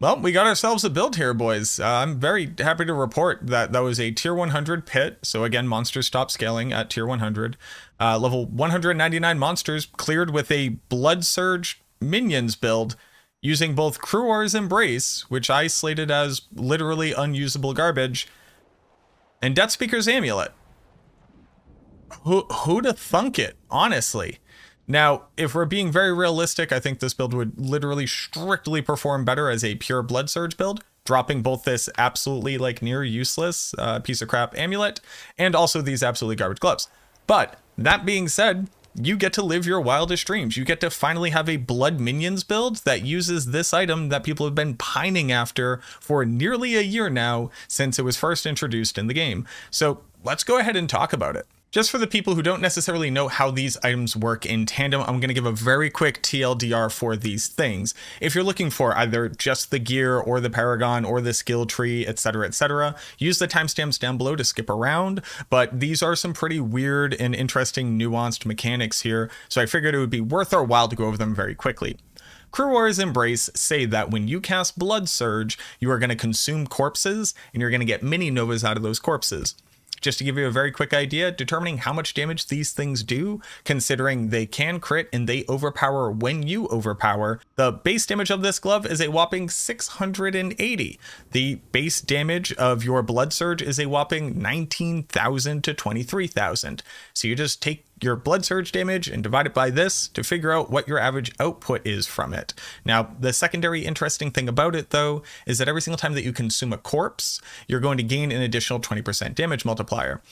Well, we got ourselves a build here, boys. I'm very happy to report that that was a tier 100 pit. So again, monsters stop scaling at tier 100. Level 199 monsters cleared with a Blood Surge Minions build using both Cruor's Embrace, which I slated as literally unusable garbage, and Deathspeaker's Amulet. Who'da thunk it, honestly? Now, if we're being very realistic, I think this build would literally strictly perform better as a pure Blood Surge build, dropping both this absolutely like near useless piece of crap amulet and also these absolutely garbage gloves. But that being said, you get to live your wildest dreams. You get to finally have a Blood Minions build that uses this item that people have been pining after for nearly a year now since it was first introduced in the game. So let's go ahead and talk about it. Just for the people who don't necessarily know how these items work in tandem, I'm going to give a very quick TLDR for these things. If you're looking for either just the gear or the paragon or the skill tree, etc., use the timestamps down below to skip around. But these are some pretty weird and interesting nuanced mechanics here, so I figured it would be worth our while to go over them very quickly. Cruor's Embrace say that when you cast Blood Surge, you are going to consume corpses, and you're going to get mini novas out of those corpses. Just to give you a very quick idea, determining how much damage these things do, considering they can crit and they overpower when you overpower, the base damage of this glove is a whopping 680. The base damage of your Blood Surge is a whopping 19,000 to 23,000. So you just take your Blood Surge damage and divide it by this to figure out what your average output is from it. Now, the secondary interesting thing about it, though, is that every single time that you consume a corpse, you're going to gain an additional 20% damage multiplier.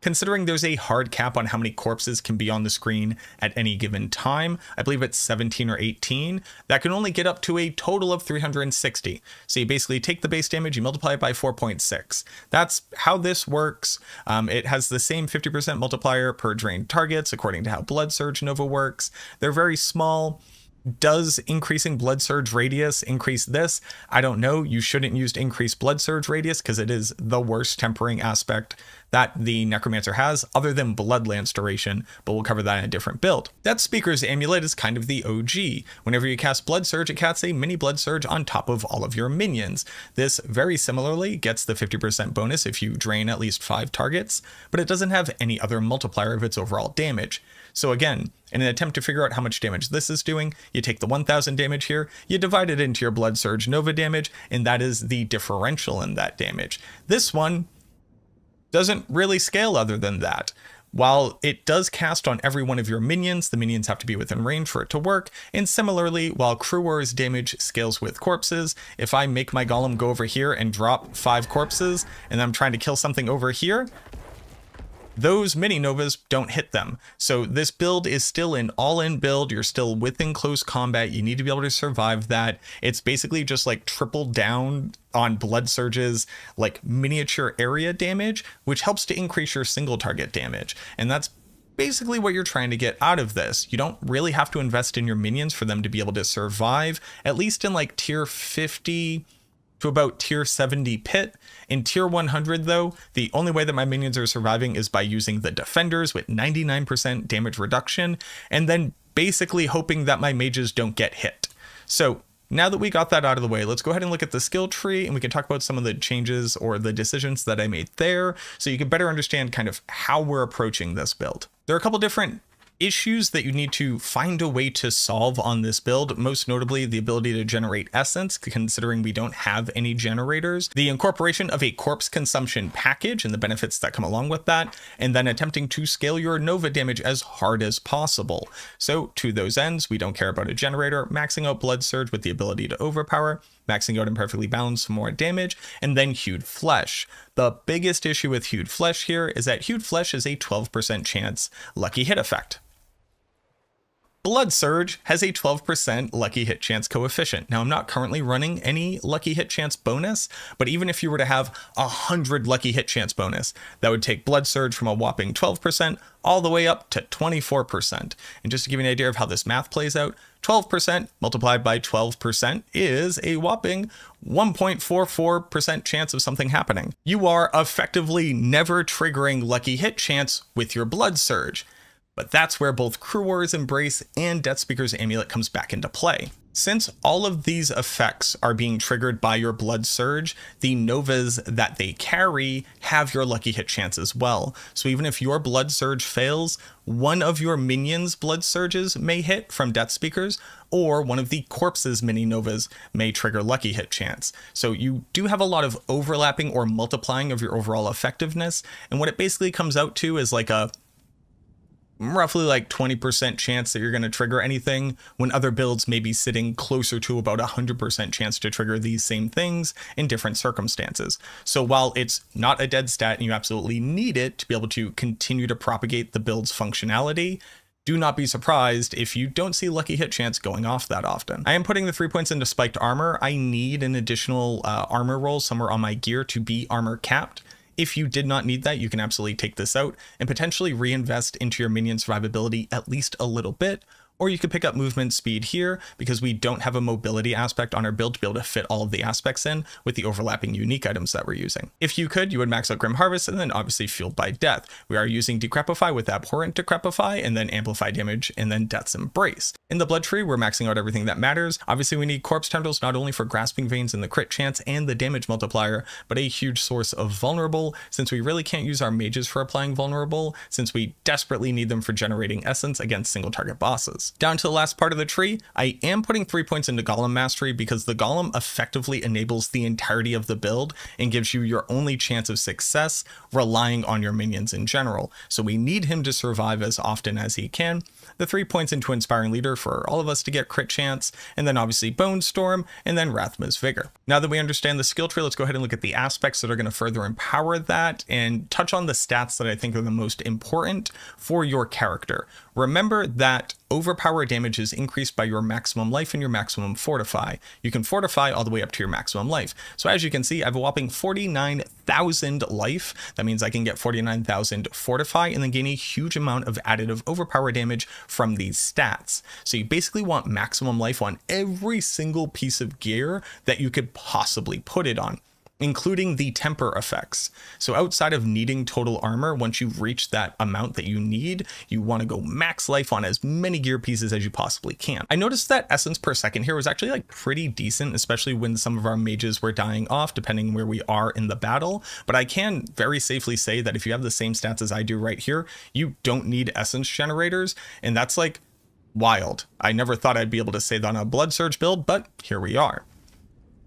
Considering there's a hard cap on how many corpses can be on the screen at any given time, I believe it's 17 or 18, that can only get up to a total of 360. So you basically take the base damage, you multiply it by 4.6. That's how this works. It has the same 50% multiplier per drained targets, according to how Blood Surge Nova works. They're very small. Does increasing Blood Surge radius increase this? I don't know. You shouldn't use increased Blood Surge radius because it is the worst tempering aspect that the Necromancer has, other than Bloodlance duration, but we'll cover that in a different build. Deathspeaker's Amulet is kind of the OG. Whenever you cast Blood Surge, it casts a mini Blood Surge on top of all of your minions. This very similarly gets the 50% bonus if you drain at least 5 targets, but it doesn't have any other multiplier of its overall damage. So again, in an attempt to figure out how much damage this is doing, you take the 1,000 damage here, you divide it into your Blood Surge Nova damage, and that is the differential in that damage. This one doesn't really scale other than that. While it does cast on every one of your minions, the minions have to be within range for it to work, and similarly, while Cruor's damage scales with corpses, if I make my golem go over here and drop 5 corpses, and I'm trying to kill something over here, those mini novas don't hit them. So this build is still an all-in build. You're still within close combat. You need to be able to survive that. It's basically just like triple down on Blood Surge's like miniature area damage, which helps to increase your single target damage. And that's basically what you're trying to get out of this. You don't really have to invest in your minions for them to be able to survive, at least in like tier 50 to about tier 70 pit. In tier 100 though, the only way that my minions are surviving is by using the defenders with 99% damage reduction and then basically hoping that my mages don't get hit. So now that we got that out of the way, let's go ahead and look at the skill tree and we can talk about some of the changes or the decisions that I made there so you can better understand kind of how we're approaching this build. There are a couple different issues that you need to find a way to solve on this build, most notably the ability to generate essence, considering we don't have any generators, the incorporation of a corpse consumption package and the benefits that come along with that, and then attempting to scale your Nova damage as hard as possible. So to those ends, we don't care about a generator, maxing out Blood Surge with the ability to overpower, maxing out Imperfectly Balanced for more damage, and then Hewed Flesh. The biggest issue with Hewed Flesh here is that Hewed Flesh is a 12% chance lucky hit effect. Blood Surge has a 12% lucky hit chance coefficient. Now, I'm not currently running any lucky hit chance bonus, but even if you were to have 100 lucky hit chance bonus, that would take Blood Surge from a whopping 12% all the way up to 24%. And just to give you an idea of how this math plays out, 12% multiplied by 12% is a whopping 1.44% chance of something happening. You are effectively never triggering lucky hit chance with your Blood Surge. But that's where both Cruor's Embrace and Deathspeaker's Amulet comes back into play. Since all of these effects are being triggered by your Blood Surge, the Novas that they carry have your lucky hit chance as well. So even if your Blood Surge fails, one of your minions' Blood Surges may hit from Deathspeaker's, or one of the corpses' mini Novas may trigger lucky hit chance. So you do have a lot of overlapping or multiplying of your overall effectiveness, and what it basically comes out to is like a roughly like 20% chance that you're going to trigger anything, when other builds may be sitting closer to about 100% chance to trigger these same things in different circumstances. So while it's not a dead stat and you absolutely need it to be able to continue to propagate the build's functionality, do not be surprised if you don't see lucky hit chance going off that often. I am putting the 3 points into spiked armor. I need an additional armor roll somewhere on my gear to be armor capped. If you did not need that, you can absolutely take this out and potentially reinvest into your minion survivability at least a little bit, or you could pick up movement speed here because we don't have a mobility aspect on our build to be able to fit all of the aspects in with the overlapping unique items that we're using. If you could, you would max out Grim Harvest and then obviously Fueled by Death. We are using Decrepify with Abhorrent Decrepify and then Amplify Damage and then Death's Embrace. In the blood tree, we're maxing out everything that matters. Obviously, we need Corpse Tendrils not only for Grasping Veins and the crit chance and the damage multiplier, but a huge source of vulnerable, since we really can't use our mages for applying vulnerable, since we desperately need them for generating essence against single target bosses. Down to the last part of the tree, I am putting 3 points into Golem Mastery because the Golem effectively enables the entirety of the build and gives you your only chance of success relying on your minions in general. So we need him to survive as often as he can. The 3 points into Inspiring Leader for all of us to get crit chance, and then obviously Bonestorm, and then Rathma's Vigor. Now that we understand the skill tree, let's go ahead and look at the aspects that are going to further empower that and touch on the stats that I think are the most important for your character. Remember that overpower damage is increased by your maximum life and your maximum fortify. You can fortify all the way up to your maximum life. So as you can see, I have a whopping 49,000 life. That means I can get 49,000 fortify and then gain a huge amount of additive overpower damage from these stats. So you basically want maximum life on every single piece of gear that you could possibly put it on, including the temper effects. So outside of needing total armor, once you've reached that amount that you need, you want to go max life on as many gear pieces as you possibly can. I noticed that essence per second here was actually like pretty decent, especially when some of our mages were dying off, depending where we are in the battle. But I can very safely say that if you have the same stats as I do right here, you don't need essence generators. And that's like wild. I never thought I'd be able to say that on a Blood Surge build, but here we are.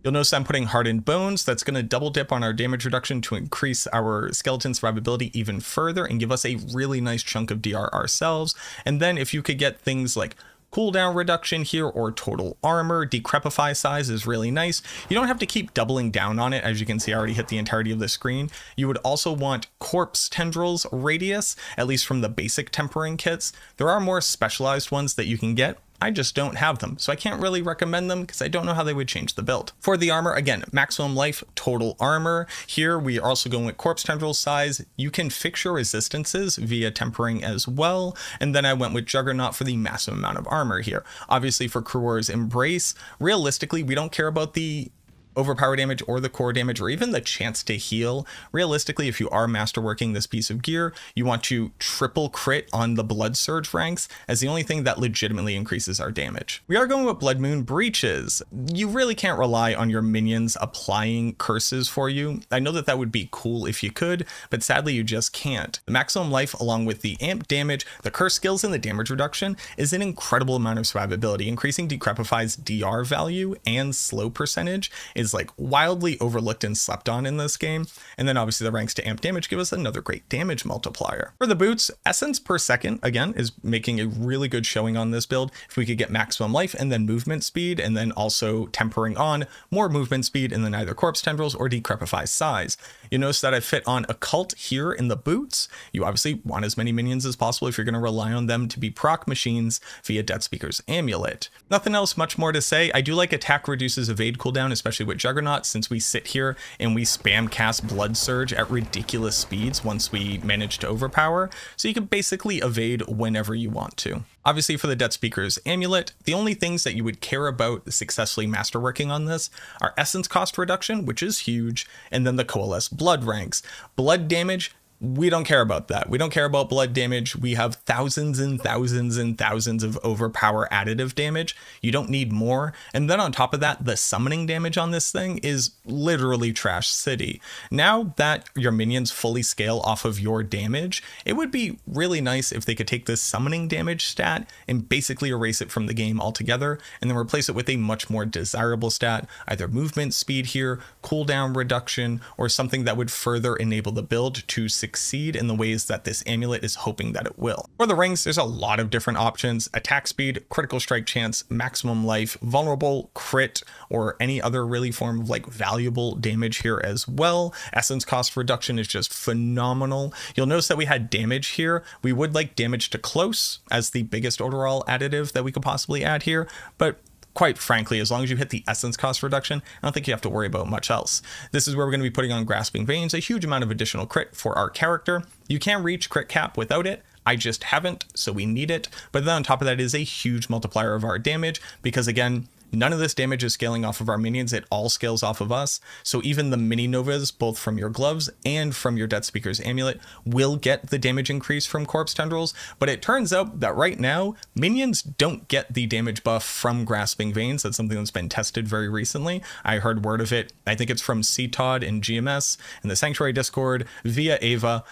You'll notice I'm putting Hardened Bones. That's going to double dip on our damage reduction to increase our skeleton survivability even further and give us a really nice chunk of DR ourselves. And then if you could get things like cooldown reduction here or total armor, decrepify size is really nice. You don't have to keep doubling down on it. As you can see, I already hit the entirety of the screen. You would also want Corpse Tendrils radius, at least from the basic tempering kits. There are more specialized ones that you can get. I just don't have them, so I can't really recommend them because I don't know how they would change the build. For the armor, again, maximum life, total armor. Here we are also going with Corpse Tendril size. You can fix your resistances via tempering as well. And then I went with Juggernaut for the massive amount of armor here. Obviously for Cruor's Embrace, realistically, we don't care about the overpower damage or the core damage or even the chance to heal. Realistically, if you are masterworking this piece of gear, you want to triple crit on the Blood Surge ranks as the only thing that legitimately increases our damage. We are going with Blood Moon Breaches. You really can't rely on your minions applying curses for you. I know that that would be cool if you could, but sadly you just can't. The maximum life along with the amp damage, the curse skills, and the damage reduction is an incredible amount of survivability. Increasing Decrepify's DR value and slow percentage is like wildly overlooked and slept on in this game. And then obviously the ranks to amp damage give us another great damage multiplier. For the boots, essence per second, again, is making a really good showing on this build. If we could get maximum life and then movement speed, and then also tempering on more movement speed and then either Corpse Tendrils or Decrepify size. You notice that I fit on Occult here in the boots. You obviously want as many minions as possible if you're going to rely on them to be proc machines via Deathspeaker's Amulet. Nothing else much more to say. I do like attack reduces evade cooldown, especially with Juggernaut, since we sit here and we spam cast Blood Surge at ridiculous speeds once we manage to overpower, so you can basically evade whenever you want to. Obviously for the Deathspeaker's Amulet, the only things that you would care about successfully masterworking on this are essence cost reduction, which is huge, and then the Coalesce Blood ranks. Blood damage We don't care about that. We don't care about blood damage. We have thousands and thousands and thousands of overpower additive damage. You don't need more. And then on top of that, the summoning damage on this thing is literally Trash City. Now that your minions fully scale off of your damage, it would be really nice if they could take this summoning damage stat and basically erase it from the game altogether, and then replace it with a much more desirable stat, either movement speed here, cooldown reduction, or something that would further enable the build to succeed in the ways that this amulet is hoping that it will. For the rings, there's a lot of different options: attack speed, critical strike chance, maximum life, vulnerable, crit, or any other really form of like valuable damage here as well. Essence cost reduction is just phenomenal. You'll notice that we had damage here. We would like damage to close as the biggest overall additive that we could possibly add here, but quite frankly, as long as you hit the essence cost reduction, I don't think you have to worry about much else. This is where we're going to be putting on Grasping Veins, a huge amount of additional crit for our character. You can reach crit cap without it. I just haven't, so we need it. But then on top of that is a huge multiplier of our damage, because again, none of this damage is scaling off of our minions, it all scales off of us. So even the mini novas, both from your gloves and from your Deathspeaker's Amulet, will get the damage increase from Corpse Tendrils, but it turns out that right now, minions don't get the damage buff from Grasping Veins. That's something that's been tested very recently. I heard word of it, I think it's from CTOD and GMS in the Sanctuary Discord via Ava.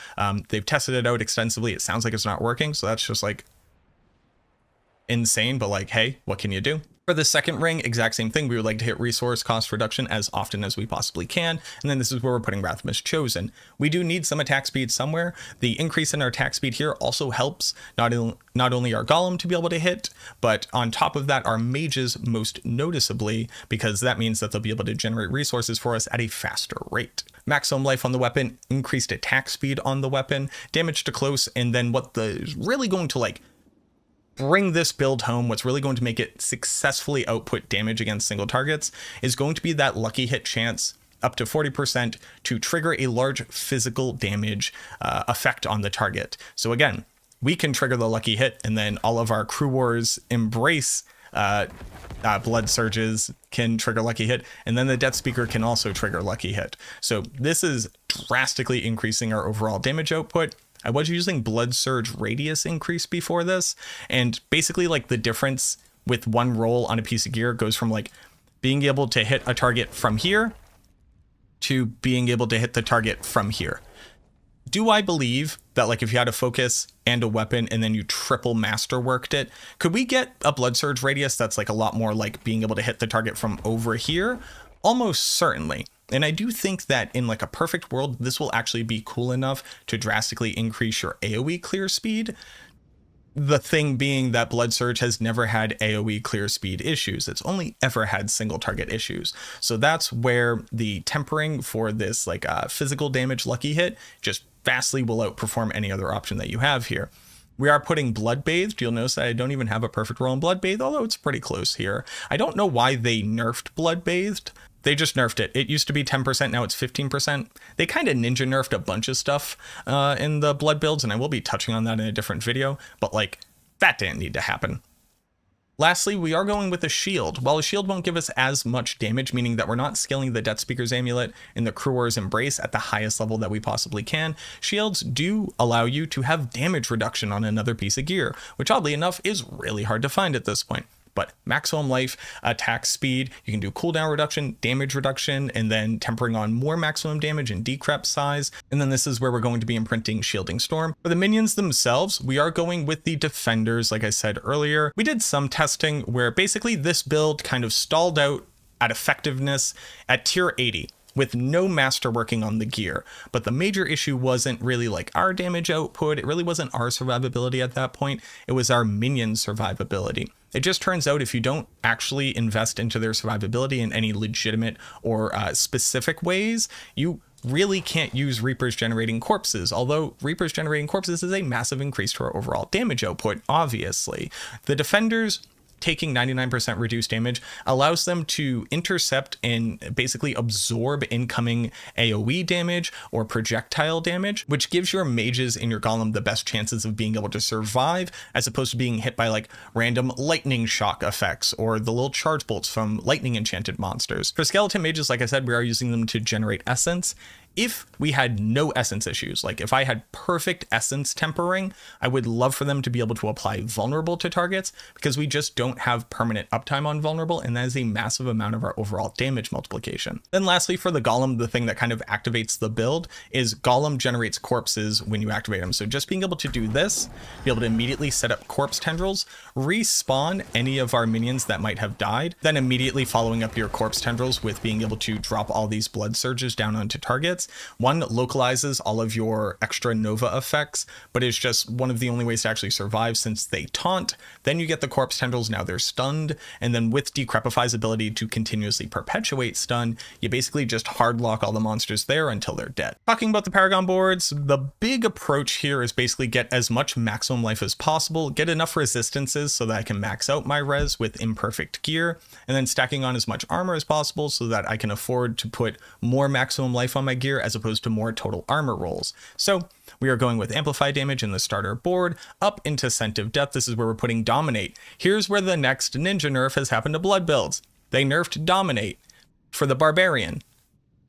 They've tested it out extensively, it sounds like it's not working, so that's just like insane, but like, hey, what can you do? For the second ring, exact same thing. We would like to hit resource cost reduction as often as we possibly can. And then this is where we're putting Rathma's Chosen. We do need some attack speed somewhere. The increase in our attack speed here also helps not only our Golem to be able to hit, but on top of that, our mages most noticeably, because that means that they'll be able to generate resources for us at a faster rate. Maximum life on the weapon, increased attack speed on the weapon, damage to close, and then what is really going to like bring this build home, what's really going to make it successfully output damage against single targets, is going to be that lucky hit chance up to 40% to trigger a large physical damage effect on the target. So again, we can trigger the lucky hit, and then all of our Cruor's Embrace blood surges can trigger lucky hit, and then the Deathspeaker can also trigger lucky hit. So this is drastically increasing our overall damage output. I was using Blood Surge Radius Increase before this, and basically like the difference with one roll on a piece of gear goes from like being able to hit a target from here to being able to hit the target from here. Do I believe that like if you had a focus and a weapon and then you triple masterworked it, could we get a Blood Surge Radius that's like a lot more like being able to hit the target from over here? Almost certainly. And I do think that in like a perfect world, this will actually be cool enough to drastically increase your AoE clear speed. The thing being that Blood Surge has never had AoE clear speed issues. It's only ever had single target issues. So that's where the tempering for this like physical damage lucky hit just vastly will outperform any other option that you have here. We are putting Bloodbathed. You'll notice that I don't even have a perfect roll in Bloodbathed, although it's pretty close here. I don't know why they nerfed Bloodbathed. They just nerfed it. It used to be 10%, now it's 15%. They kind of ninja nerfed a bunch of stuff in the blood builds, and I will be touching on that in a different video, but like, that didn't need to happen. Lastly, we are going with a shield. While a shield won't give us as much damage, meaning that we're not scaling the Deathspeaker's Amulet and the Cruor's Embrace at the highest level that we possibly can, shields do allow you to have damage reduction on another piece of gear, which oddly enough is really hard to find at this point. But maximum life, attack speed, you can do cooldown reduction, damage reduction, and then tempering on more maximum damage and decrep size. And then this is where we're going to be imprinting Shielding Storm. For the minions themselves, we are going with the defenders. Like I said earlier, we did some testing where basically this build kind of stalled out at effectiveness at tier 80. With no masterworking on the gear. But the major issue wasn't really like our damage output, it really wasn't our survivability at that point, it was our minion survivability. It just turns out if you don't actually invest into their survivability in any legitimate or specific ways, you really can't use Reapers Generating Corpses, although Reapers Generating Corpses is a massive increase to our overall damage output, obviously. The defenders taking 99% reduced damage allows them to intercept and basically absorb incoming AoE damage or projectile damage, which gives your mages and your golem the best chances of being able to survive, as opposed to being hit by like random lightning shock effects or the little charge bolts from lightning enchanted monsters. For skeleton mages, like I said, we are using them to generate essence. If we had no essence issues, like if I had perfect essence tempering, I would love for them to be able to apply vulnerable to targets, because we just don't have permanent uptime on vulnerable, and that is a massive amount of our overall damage multiplication. Then lastly, for the Golem, the thing that kind of activates the build is Golem generates corpses when you activate them. So just being able to do this, be able to immediately set up Corpse Tendrils, respawn any of our minions that might have died, then immediately following up your Corpse Tendrils with being able to drop all these Blood Surges down onto targets. One localizes all of your extra Nova effects, but it's just one of the only ways to actually survive since they taunt. Then you get the Corpse Tendrils, now they're stunned, and then with Decrepify's ability to continuously perpetuate stun, you basically just hard lock all the monsters there until they're dead. Talking about the Paragon boards, the big approach here is basically get as much maximum life as possible, get enough resistances so that I can max out my res with imperfect gear, and then stacking on as much armor as possible so that I can afford to put more maximum life on my gear as opposed to more total armor rolls. So we are going with Amplify Damage in the starter board, up into Scent of Death. This is where we're putting Dominate. Here's where the next ninja nerf has happened to Blood builds. They nerfed Dominate for the Barbarian,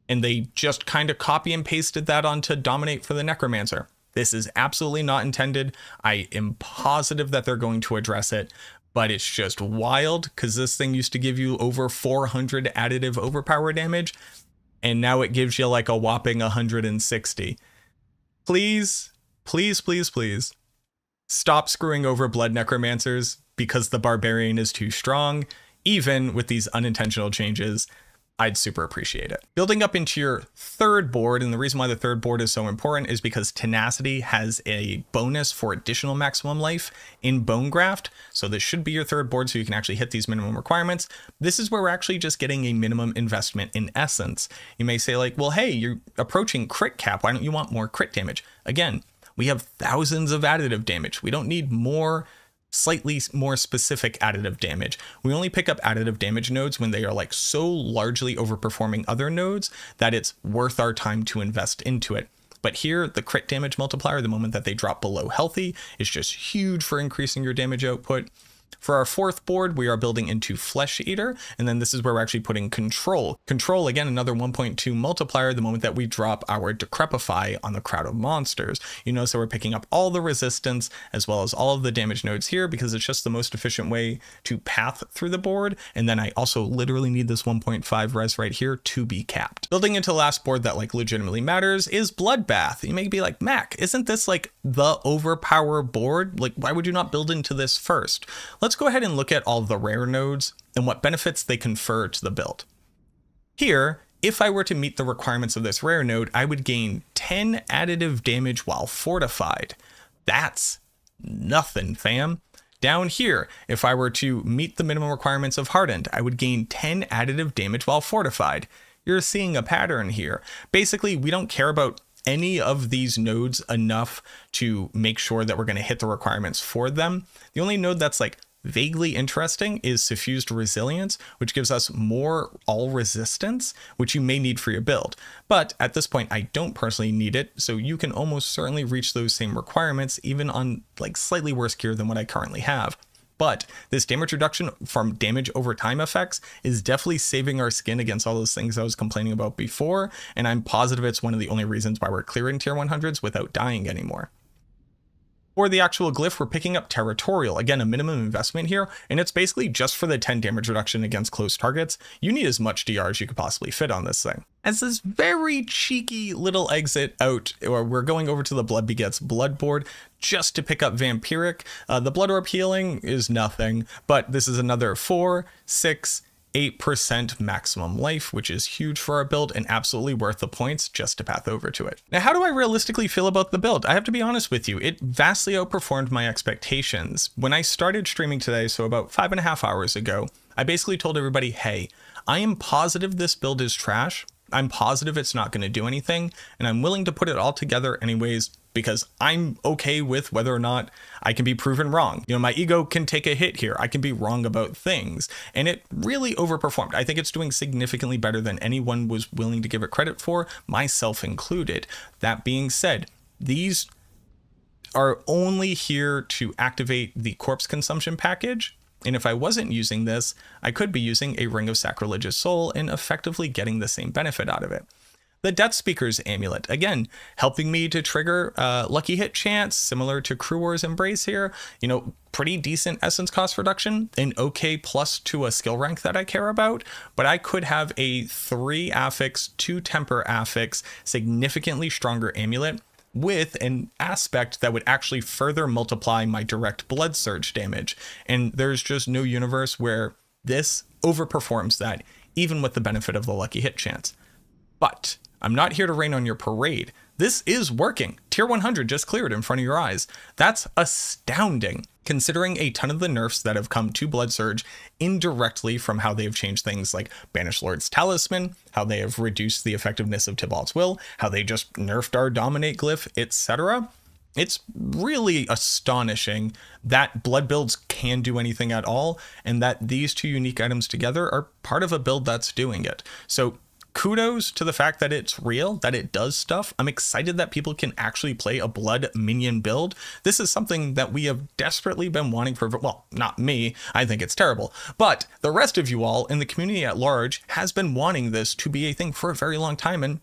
and they just kind of copy and pasted that onto Dominate for the Necromancer. This is absolutely not intended. I am positive that they're going to address it, but it's just wild because this thing used to give you over 400 additive overpower damage, and now it gives you like a whopping 160. Please, please, please, please stop screwing over Blood Necromancers because the Barbarian is too strong. Even with these unintentional changes, I'd super appreciate it. Building up into your third board, and the reason why the third board is so important is because Tenacity has a bonus for additional maximum life in Bone Graft. So this should be your third board so you can actually hit these minimum requirements. This is where we're actually just getting a minimum investment in essence. You may say like, well, hey, you're approaching crit cap. Why don't you want more crit damage? Again, we have thousands of additive damage. We don't need more slightly more specific additive damage. We only pick up additive damage nodes when they are like so largely overperforming other nodes that it's worth our time to invest into it. But here, the crit damage multiplier, the moment that they drop below healthy, is just huge for increasing your damage output. For our fourth board, we are building into Flesh Eater, and then this is where we're actually putting Control. Control, again, another 1.2 multiplier the moment that we drop our Decrepify on the crowd of monsters. You notice that we're picking up all the resistance as well as all of the damage nodes here because it's just the most efficient way to path through the board, and then I also literally need this 1.5 res right here to be capped. Building into the last board that like legitimately matters is Bloodbath. You may be like, Mac, isn't this like the overpower board? Like, why would you not build into this first? Let's go ahead and look at all the rare nodes and what benefits they confer to the build. Here, if I were to meet the requirements of this rare node, I would gain 10 additive damage while fortified. That's nothing, fam. Down here, if I were to meet the minimum requirements of Hardened, I would gain 10 additive damage while fortified. You're seeing a pattern here. Basically, we don't care about any of these nodes enough to make sure that we're going to hit the requirements for them. The only node that's like vaguely interesting is Suffused Resilience, which gives us more all resistance, which you may need for your build. But at this point, I don't personally need it, so you can almost certainly reach those same requirements even on like slightly worse gear than what I currently have. But this damage reduction from damage over time effects is definitely saving our skin against all those things I was complaining about before, and I'm positive it's one of the only reasons why we're clearing tier 100s without dying anymore. For the actual glyph, we're picking up Territorial, again a minimum investment here, and it's basically just for the 10 damage reduction against close targets. You need as much DR as you could possibly fit on this thing. As this very cheeky little exit out, or we're going over to the Blood Begets Blood board just to pick up Vampiric. The Blood Orb healing is nothing, but this is another 4, 6, 8% maximum life, which is huge for our build and absolutely worth the points just to path over to it. Now, how do I realistically feel about the build? I have to be honest with you, it vastly outperformed my expectations. When I started streaming today, so about 5.5 hours ago, I basically told everybody, hey, I am positive this build is trash. I'm positive it's not going to do anything, and I'm willing to put it all together anyways, because I'm okay with whether or not I can be proven wrong. You know, my ego can take a hit here. I can be wrong about things, and it really overperformed. I think it's doing significantly better than anyone was willing to give it credit for, myself included. That being said, these are only here to activate the corpse consumption package. And if I wasn't using this, I could be using a Ring of Sacrilegious Soul and effectively getting the same benefit out of it. the Deathspeaker's Amulet, again, helping me to trigger Lucky Hit Chance, similar to Cruor's Embrace here. You know, pretty decent essence cost reduction, an okay plus to a skill rank that I care about, but I could have a 3 affix, 2 temper affix, significantly stronger amulet with an aspect that would actually further multiply my direct blood surge damage. And there's just no universe where this overperforms that, even with the benefit of the lucky hit chance. But I'm not here to rain on your parade. This is working. Tier 100 just cleared in front of your eyes. That's astounding, considering a ton of the nerfs that have come to Blood Surge indirectly from how they've changed things like Banished Lord's Talisman, how they have reduced the effectiveness of Tybalt's Will, how they just nerfed our Dominate glyph, etc. It's really astonishing that Blood builds can do anything at all, and that these two unique items together are part of a build that's doing it. So kudos to the fact that it's real, that it does stuff. I'm excited that people can actually play a Blood Minion build. This is something that we have desperately been wanting for, well, not me, I think it's terrible, but the rest of you all in the community at large has been wanting this to be a thing for a very long time, and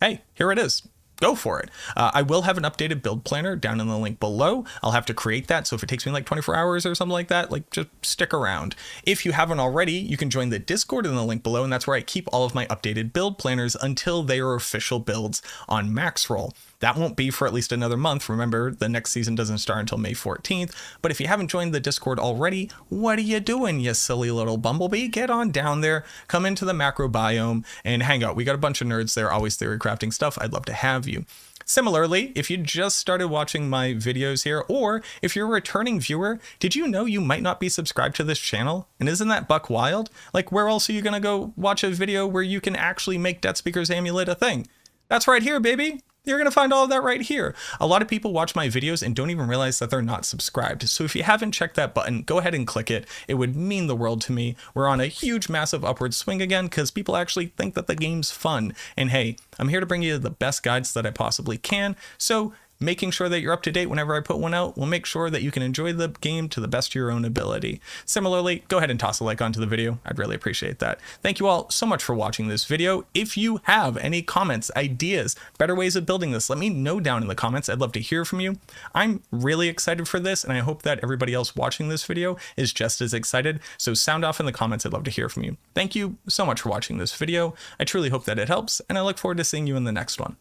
hey, here it is. Go for it. I will have an updated build planner down in the link below. I'll have to create that, so if it takes me like 24 hours or something like that, like, just stick around. If you haven't already, you can join the Discord in the link below, and that's where I keep all of my updated build planners until they are official builds on Max Roll. That won't be for at least another month. Remember, the next season doesn't start until May 14th. But if you haven't joined the Discord already, what are you doing, you silly little bumblebee? Get on down there, come into the macro biome, and hang out. We got a bunch of nerds there, always theory crafting stuff. I'd love to have you. Similarly, if you just started watching my videos here, or if you're a returning viewer, did you know you might not be subscribed to this channel? And isn't that buck wild? Like, where else are you gonna go watch a video where you can actually make Deathspeaker's Amulet a thing? That's right here, baby. You're going to find all of that right here. A lot of people watch my videos and don't even realize that they're not subscribed. So if you haven't checked that button, go ahead and click it. It would mean the world to me. We're on a huge, massive upward swing again because people actually think that the game's fun. And hey, I'm here to bring you the best guides that I possibly can. So making sure that you're up to date whenever I put one out will make sure that you can enjoy the game to the best of your own ability. Similarly, go ahead and toss a like onto the video. I'd really appreciate that. Thank you all so much for watching this video. If you have any comments, ideas, better ways of building this, let me know down in the comments. I'd love to hear from you. I'm really excited for this, and I hope that everybody else watching this video is just as excited. So sound off in the comments. I'd love to hear from you. Thank you so much for watching this video. I truly hope that it helps, and I look forward to seeing you in the next one.